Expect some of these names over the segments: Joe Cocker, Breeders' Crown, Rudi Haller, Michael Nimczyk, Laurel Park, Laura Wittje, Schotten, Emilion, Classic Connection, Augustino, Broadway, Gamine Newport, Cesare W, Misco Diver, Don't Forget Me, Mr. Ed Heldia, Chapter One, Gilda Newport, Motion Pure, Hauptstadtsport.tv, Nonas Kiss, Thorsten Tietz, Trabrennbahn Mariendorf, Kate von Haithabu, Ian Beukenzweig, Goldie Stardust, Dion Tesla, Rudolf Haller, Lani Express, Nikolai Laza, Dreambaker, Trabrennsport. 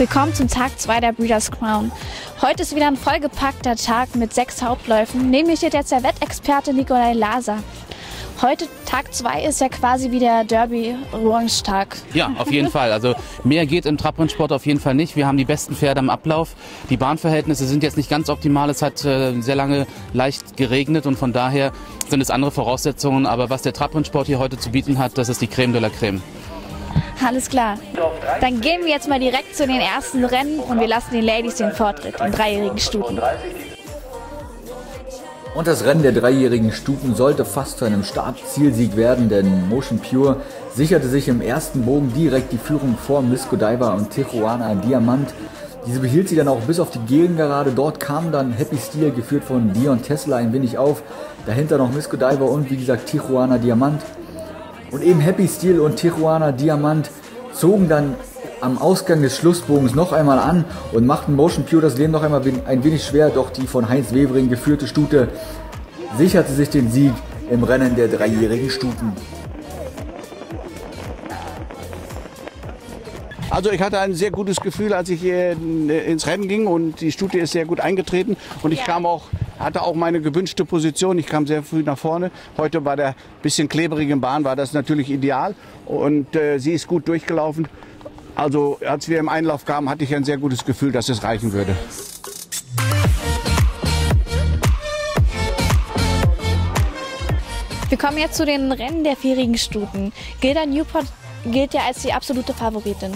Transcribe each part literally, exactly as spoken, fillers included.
Willkommen zum Tag zwei der Breeders' Crown. Heute ist wieder ein vollgepackter Tag mit sechs Hauptläufen. Neben mir steht jetzt der Wettexperte Nikolai Laza. Heute, Tag zwei, ist ja quasi wie der Derby-Orange-Tag. Ja, auf jeden Fall. Also mehr geht im Trabrennsport auf jeden Fall nicht. Wir haben die besten Pferde im Ablauf. Die Bahnverhältnisse sind jetzt nicht ganz optimal. Es hat äh, sehr lange leicht geregnet und von daher sind es andere Voraussetzungen. Aber was der Trabrennsport hier heute zu bieten hat, das ist die Creme de la Creme. Alles klar. Dann gehen wir jetzt mal direkt zu den ersten Rennen und wir lassen den Ladies den Vortritt im dreijährigen Stuten. Und das Rennen der dreijährigen Stuten sollte fast zu einem Startzielsieg werden, denn Motion Pure sicherte sich im ersten Bogen direkt die Führung vor Misco Diver und Tijuana Diamant. Diese behielt sie dann auch bis auf die Gegengerade. Dort kam dann Happy Steel, geführt von Dion Tesla, ein wenig auf. Dahinter noch Misco Diver und wie gesagt Tijuana Diamant. Und eben Happy Steel und Tijuana Diamant zogen dann am Ausgang des Schlussbogens noch einmal an und machten Motion Pure das Leben noch einmal ein wenig schwer, doch die von Heinz Webring geführte Stute sicherte sich den Sieg im Rennen der dreijährigen Stuten. Also ich hatte ein sehr gutes Gefühl, als ich hier ins Rennen ging und die Stute ist sehr gut eingetreten und ich kam auch, hatte auch meine gewünschte Position. Ich kam sehr früh nach vorne. Heute bei der bisschen klebrigen Bahn war das natürlich ideal und äh, sie ist gut durchgelaufen. Also als wir im Einlauf kamen, hatte ich ein sehr gutes Gefühl, dass es reichen würde. Wir kommen jetzt zu den Rennen der vierjährigen Stuten. Gilda Newport gilt ja als die absolute Favoritin.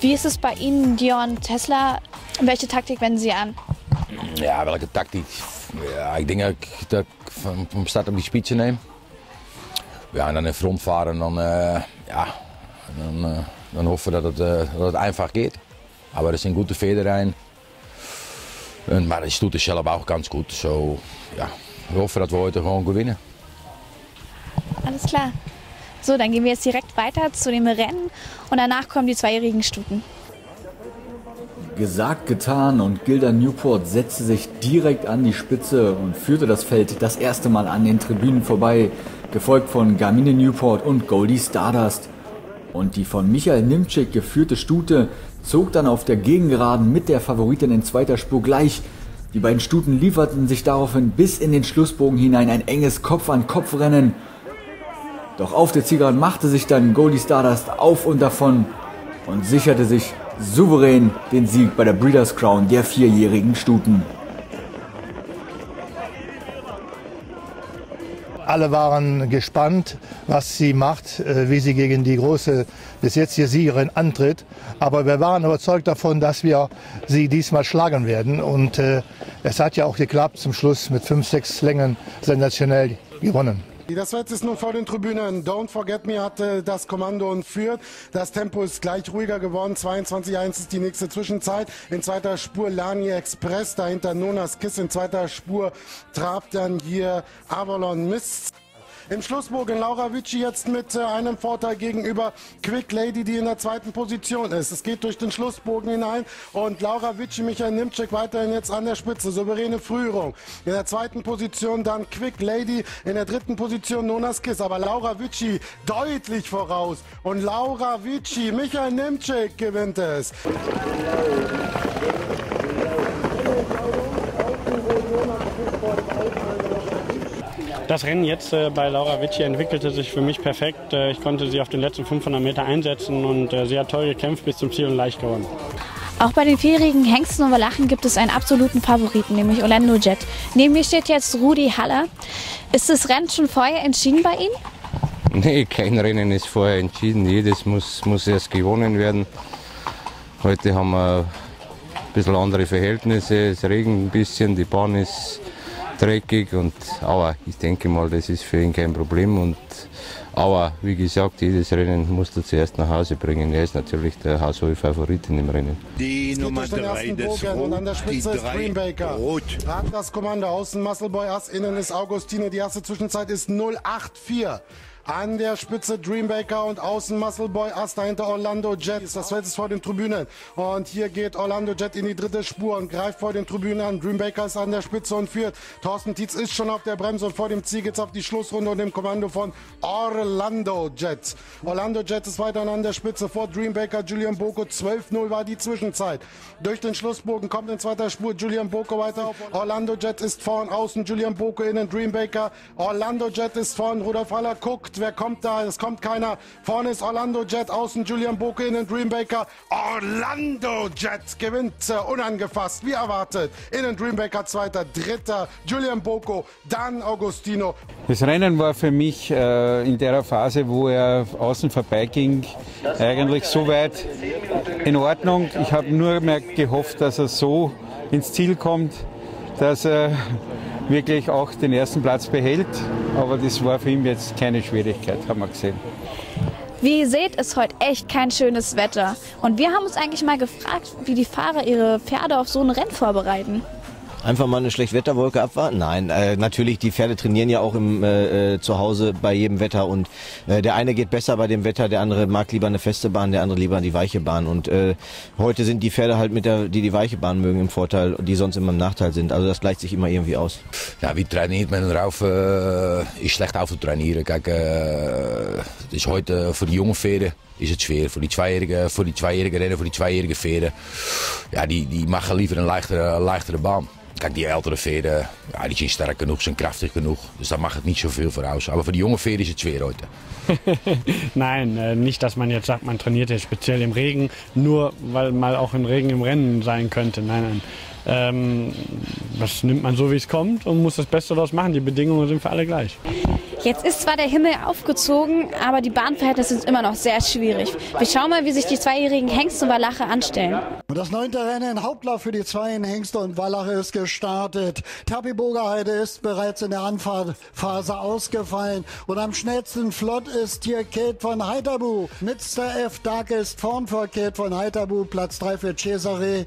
Wie ist es bei Ihnen, Dion Tesla? Welche Taktik wenden Sie an? Ja, welke tactiek? Ja, ik denk dat ik, dat ik van, van start op die speedje neem. Ja, en dan in front varen en dan, uh, ja, en dan, uh, dan hoffen dat het, uh, dat het einfach geht. Aber es sind gute Feder rein. Und, maar die Stute zelf auch ganz gut. So, ja, wir hoffen, dass wir heute gewoon gewinnen. Alles klar. So, dann gehen wir jetzt direkt weiter zu dem Rennen und danach kommen die zweijährigen Stuten. Gesagt, getan und Gilda Newport setzte sich direkt an die Spitze und führte das Feld das erste Mal an den Tribünen vorbei, gefolgt von Gamine Newport und Goldie Stardust. Und die von Michael Nimczyk geführte Stute zog dann auf der Gegengeraden mit der Favoritin in zweiter Spur gleich. Die beiden Stuten lieferten sich daraufhin bis in den Schlussbogen hinein ein enges Kopf-an-Kopf-Rennen. Doch auf der Zielgeraden machte sich dann Goldie Stardust auf und davon und sicherte sich souverän den Sieg bei der Breeders' Crown der vierjährigen Stuten. Alle waren gespannt, was sie macht, wie sie gegen die große bis jetzt hier Siegerin antritt. Aber wir waren überzeugt davon, dass wir sie diesmal schlagen werden. Und äh, es hat ja auch geklappt, zum Schluss mit fünf, sechs Längen sensationell gewonnen. Das Feld ist nun vor den Tribünen. Don't Forget Me hatte das Kommando und führt. Das Tempo ist gleich ruhiger geworden. zweiundzwanzig eins ist die nächste Zwischenzeit. In zweiter Spur Lani Express, dahinter Nonas Kiss. In zweiter Spur trabt dann hier Avalon Mist. Im Schlussbogen Laura Vici jetzt mit äh, einem Vorteil gegenüber Quick Lady, die in der zweiten Position ist. Es geht durch den Schlussbogen hinein und Laura Vici, Michael Nimczyk weiterhin jetzt an der Spitze. Souveräne Führung. In der zweiten Position dann Quick Lady, in der dritten Position Nonas Kiss. Aber Laura Vici deutlich voraus und Laura Vici, Michael Nimczyk gewinnt es. Das Rennen jetzt äh, bei Laura Wittje entwickelte sich für mich perfekt. Äh, ich konnte sie auf den letzten fünfhundert Meter einsetzen und äh, sie hat toll gekämpft bis zum Ziel und leicht gewonnen. Auch bei den vierjährigen Hengsten und Walachen gibt es einen absoluten Favoriten, nämlich Orlando Jet. Neben mir steht jetzt Rudi Haller. Ist das Rennen schon vorher entschieden bei Ihnen? Nee, kein Rennen ist vorher entschieden. Jedes muss, muss erst gewonnen werden. Heute haben wir ein bisschen andere Verhältnisse. Es regnet ein bisschen, die Bahn ist dreckig, und, aber ich denke mal, das ist für ihn kein Problem. Und, aber wie gesagt, jedes Rennen musst du zuerst nach Hause bringen. Er ist natürlich der Haushof-Favorit in dem Rennen. Die Nummer drei des Rot, und an der Spitze ist Dreambaker. Ragt das Kommando, außen Muscleboy, Ass, innen ist Augustino. Die erste Zwischenzeit ist null acht vier. An der Spitze Dreambaker und außen Muscleboy, Ast dahinter Orlando Jet. Das Feld ist vor den Tribünen. Und hier geht Orlando Jet in die dritte Spur und greift vor den Tribünen an. Dreambaker ist an der Spitze und führt. Thorsten Tietz ist schon auf der Bremse und vor dem Ziel geht's auf die Schlussrunde und dem Kommando von Orlando Jet. Orlando Jet ist weiterhin an der Spitze vor Dreambaker, Julian Boko. zwölf null war die Zwischenzeit. Durch den Schlussbogen kommt in zweiter Spur Julian Boko weiter. Orlando Jet ist vorn, außen Julian Boko innen, Dreambaker. Orlando Jet ist vorn, Rudolf Haller guckt. Wer kommt da? Es kommt keiner. Vorne ist Orlando Jet, außen Julian Boko, innen Dreambaker. Orlando Jet gewinnt äh, unangefasst, wie erwartet. Innen Dreambaker zweiter, dritter Julian Boko, dann Augustino. Das Rennen war für mich äh, in der Phase, wo er außen vorbeiging, eigentlich soweit in Ordnung. Ich habe nur mehr gehofft, dass er so ins Ziel kommt, dass er wirklich auch den ersten Platz behält. Aber das war für ihn jetzt keine Schwierigkeit, haben wir gesehen. Wie ihr seht, ist heute echt kein schönes Wetter. Und wir haben uns eigentlich mal gefragt, wie die Fahrer ihre Pferde auf so ein Rennen vorbereiten. Einfach mal eine Schlechtwetterwolke abwarten? Nein, äh, natürlich, die Pferde trainieren ja auch im äh, zu Hause bei jedem Wetter und äh, der eine geht besser bei dem Wetter, der andere mag lieber eine feste Bahn, der andere lieber die weiche Bahn und äh, heute sind die Pferde halt mit der, die die weiche Bahn mögen, im Vorteil, die sonst immer im Nachteil sind, also das gleicht sich immer irgendwie aus. Ja, wie trainiert man drauf? Äh, ist schlecht auf zu trainieren, Kijk, äh, ist heute für die jungen Pferde ist es schwer. Für die Zweijährigen, für die Zweijährigen Rennen, für die Zweijährigen Pferde, ja, die, die machen liever een leichtere, leichtere Bahn. Kijk, die ältere Pferde, ja, die sind stark genug, sind kraftig genug. Dus daar mag het niet zoveel voor aus. Aber für die jungen Pferde ist es schwer heute. Nein, nicht, dass man jetzt sagt, man trainiert jetzt speziell im Regen, nur weil mal auch im Regen im Rennen sein könnte. Nein, nein. Ähm, das nimmt man so, wie es kommt und muss das Beste daraus machen. Die Bedingungen sind für alle gleich. Jetzt ist zwar der Himmel aufgezogen, aber die Bahnverhältnisse sind immer noch sehr schwierig. Wir schauen mal, wie sich die zweijährigen Hengste und Wallache anstellen. Das neunte Rennen, Hauptlauf für die zweien Hengste und Wallache ist gestartet. Tapi Bogerheide ist bereits in der Anfahrphase ausgefallen. Und am schnellsten flott ist hier Kate von Haithabu. Mister F. Dach ist vorn vor Kate von Haithabu, Platz drei für Cesare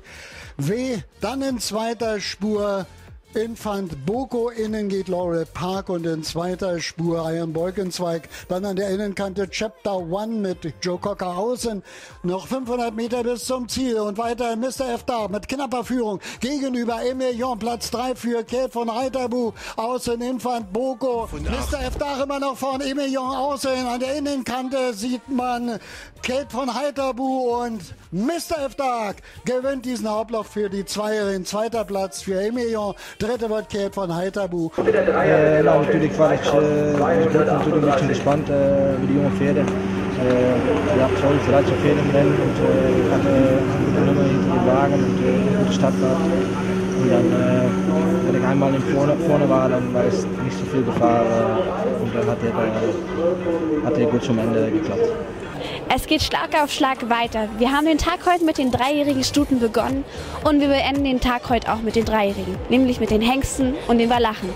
W. Dann in zweiter Spur Infant Boko, innen geht Laurel Park und in zweiter Spur Ian Beukenzweig. Dann an der Innenkante Chapter One mit Joe Cocker außen. Noch fünfhundert Meter bis zum Ziel und weiter Mister F. Dach mit knapper Führung gegenüber Emilion. Platz drei für Kate von Haithabu, außen Infant Boko. Mister F. Dach immer noch vorne, Emilion außen. An der Innenkante sieht man Kate von Haithabu und Mister F. Dach gewinnt diesen Hauptlauf für die Zweierin. Zweiter Platz für Emilion. Dritte wird Kate von Haithabu. Äh, na, natürlich war ich, äh, ich natürlich ein bisschen gespannt äh, über die jungen Pferde. Äh, wir haben toll dreizehn Pferde im Rennen und äh, ich hatte äh, eine Nummer hinter den Wagen und äh, eine gute Start gehabt. Und dann, äh, wenn ich einmal in vorne, vorne war, dann war es nicht so viel Gefahr äh, und dann hat der, äh, hat der gut zum Ende geklappt. Es geht Schlag auf Schlag weiter. Wir haben den Tag heute mit den dreijährigen Stuten begonnen und wir beenden den Tag heute auch mit den Dreijährigen, nämlich mit den Hengsten und den Wallachen.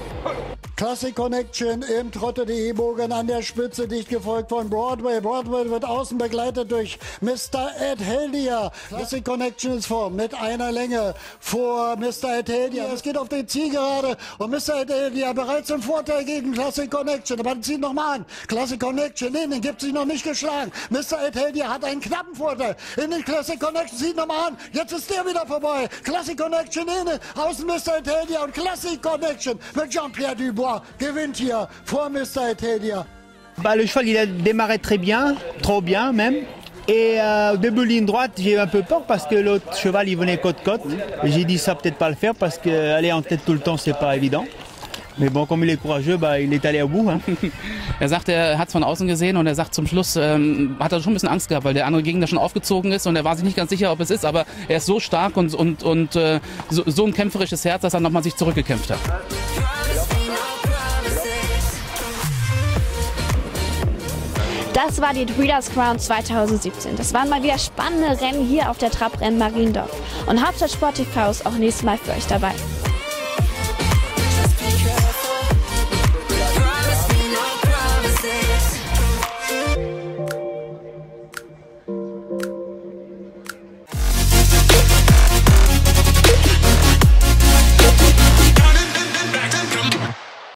Classic Connection im Trotte.de-Bogen an der Spitze, dicht gefolgt von Broadway. Broadway wird außen begleitet durch Mister Ed Heldia. Classic Connection ist vor, mit einer Länge vor Mister Ed Heldia. Es geht auf den Zielgerade und Mister Ed Heldia bereits im Vorteil gegen Classic Connection. Aber zieht nochmal an. Classic Connection, nee, den gibt sich noch nicht geschlagen. Mister Ed Heldia hat einen knappen Vorteil. In den Classic Connection, zieht nochmal an. Jetzt ist der wieder vorbei. Classic Connection, nee, außen Mister Ed Heldia und Classic Connection mit Jean-Pierre Dubois gewinnt hier vor Mister Ed Heldia. Bah, le cheval il a démarré très bien, trop bien même. Et euh, au début ligne droite, j'ai eu un peu peur parce que l'autre cheval il venait côte-côte. J'ai dit ça peut-être pas le faire parce qu'aller en tête tout le temps c'est pas évident. Mais bon, comme il est courageux, bah, il est allé au bout. Hein? Er sagt, er hat es von außen gesehen und er sagt, zum Schluss ähm, hat er schon ein bisschen Angst gehabt, weil der andere Gegner schon aufgezogen ist und er war sich nicht ganz sicher, ob es ist, aber er ist so stark und, und, und äh, so, so ein kämpferisches Herz, dass er nochmal sich zurückgekämpft hat. Das war die Breeders' Crown zweitausendsiebzehn. Das waren mal wieder spannende Rennen hier auf der Trabrennsport Mariendorf. Und Hauptstadt Sport T V ist auch nächstes Mal für euch dabei.